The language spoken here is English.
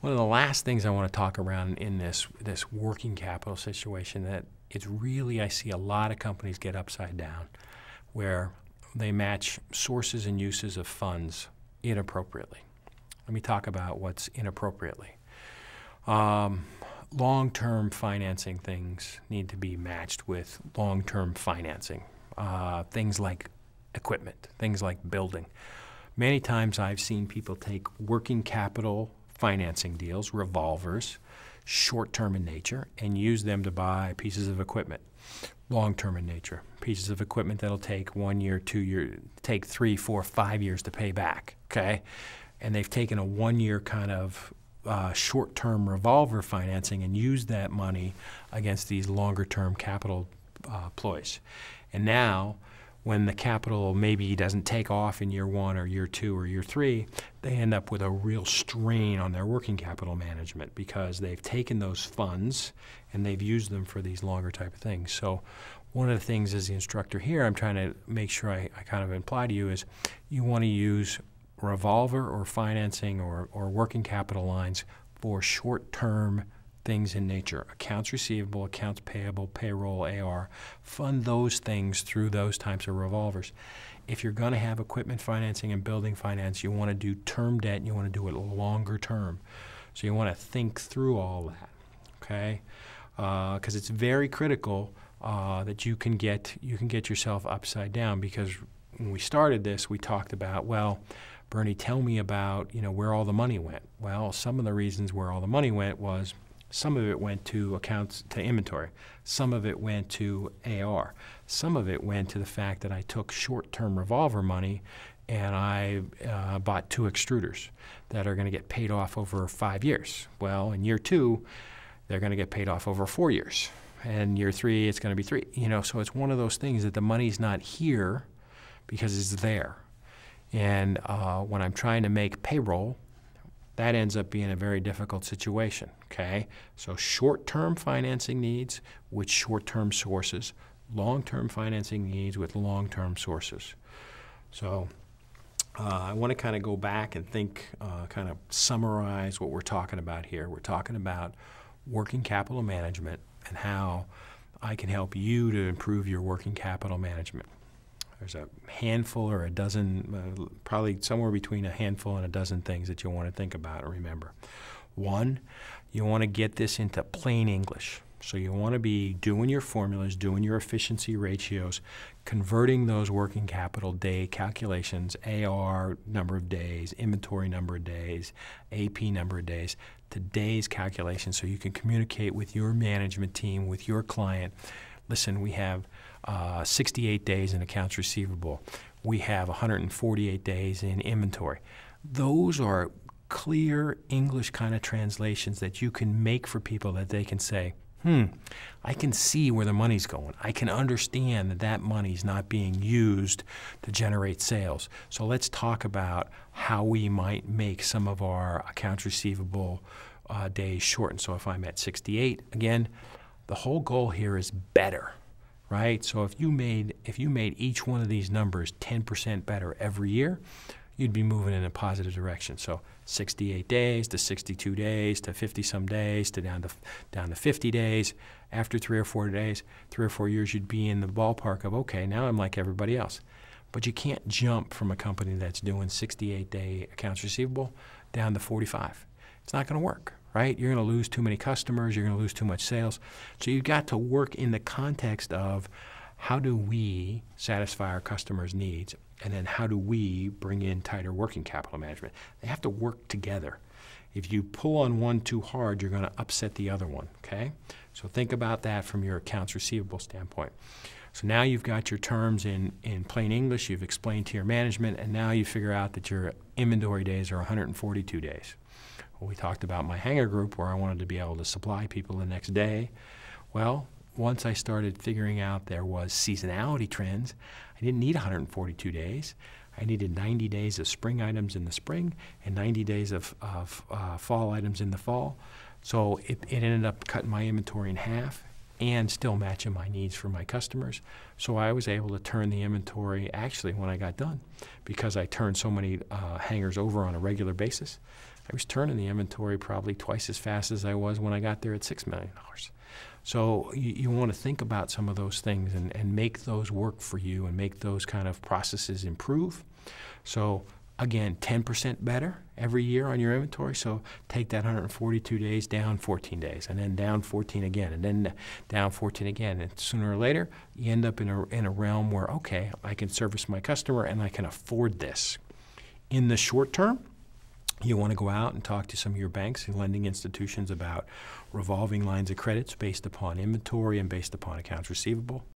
One of the last things I want to talk around in this working capital situation that it's really, I see a lot of companies get upside down where they match sources and uses of funds inappropriately. Let me talk about what's inappropriately. Long-term financing things need to be matched with long-term financing. Things like equipment, things like building. Many times I've seen people take working capital financing deals, revolvers, short-term in nature, and use them to buy pieces of equipment. Long-term in nature, pieces of equipment that'll take 1 year, 2 years, take 3, 4, 5 years to pay back, okay? And they've taken a 1 year kind of short-term revolver financing and used that money against these longer-term capital ploys. And now, when the capital maybe doesn't take off in year 1 or year 2 or year 3, they end up with a real strain on their working capital management because they've taken those funds and they've used them for these longer type of things. So one of the things as the instructor here I'm trying to make sure I kind of imply to you is you want to use revolver or financing or working capital lines for short-term things in nature, accounts receivable, accounts payable, payroll, AR, fund those things through those types of revolvers. If you're going to have equipment financing and building finance, you want to do term debt and you want to do it longer term. So you want to think through all that, okay? Because it's very critical that you can get yourself upside down, because when we started this, we talked about, well, Bernie, tell me about, you know, where all the money went. Well, some of the reasons where all the money went was some of it went to accounts, to inventory. Some of it went to AR. Some of it went to the fact that I took short-term revolver money and I bought 2 extruders that are going to get paid off over 5 years. Well, in year 2, they're going to get paid off over 4 years. And year 3, it's going to be 3. You know, so it's one of those things that the money's not here because it's there. And when I'm trying to make payroll, that ends up being a very difficult situation, okay? So short-term financing needs with short-term sources, long-term financing needs with long-term sources. So I want to kind of go back and think, kind of summarize what we're talking about here. We're talking about working capital management and how I can help you to improve your working capital management. There's a handful or a dozen, probably somewhere between a handful and a dozen things that you want to think about and remember. 1, you want to get this into plain English. So you want to be doing your formulas, doing your efficiency ratios, converting those working capital day calculations, AR number of days, inventory number of days, AP number of days, to days calculations so you can communicate with your management team, with your client. Listen, we have 68 days in accounts receivable. We have 148 days in inventory. Those are clear English kind of translations that you can make for people that they can say, I can see where the money's going. I can understand that that money's not being used to generate sales. So let's talk about how we might make some of our accounts receivable days shorten. So if I'm at 68, again, the whole goal here is better, right? So if you made each one of these numbers 10% better every year, you'd be moving in a positive direction. So 68 days to 62 days to 50 some days to down to 50 days. After 3 or 4 years, you'd be in the ballpark of, okay, now I'm like everybody else. But you can't jump from a company that's doing 68-day accounts receivable down to 45. It's not going to work. Right? You're going to lose too many customers. You're going to lose too much sales. So you've got to work in the context of how do we satisfy our customers' needs, and then how do we bring in tighter working capital management? They have to work together. If you pull on one too hard, you're going to upset the other one, okay? So think about that from your accounts receivable standpoint. So now you've got your terms in plain English. You've explained to your management, and now you figure out that your inventory days are 142 days. We talked about my hangar group where I wanted to be able to supply people the next day. Well, once I started figuring out there was seasonality trends, I didn't need 142 days. I needed 90 days of spring items in the spring and 90 days of fall items in the fall. So it ended up cutting my inventory in half and still matching my needs for my customers. So I was able to turn the inventory actually when I got done, because I turned so many hangars over on a regular basis. I was turning the inventory probably twice as fast as I was when I got there at $6 million. So you want to think about some of those things and make those work for you and make those kind of processes improve. So again, 10% better every year on your inventory. So take that 142 days down 14 days, and then down 14 again, and then down 14 again. And sooner or later, you end up in a realm where, okay, I can service my customer and I can afford this. In the short term, you want to go out and talk to some of your banks and lending institutions about revolving lines of credits based upon inventory and based upon accounts receivable.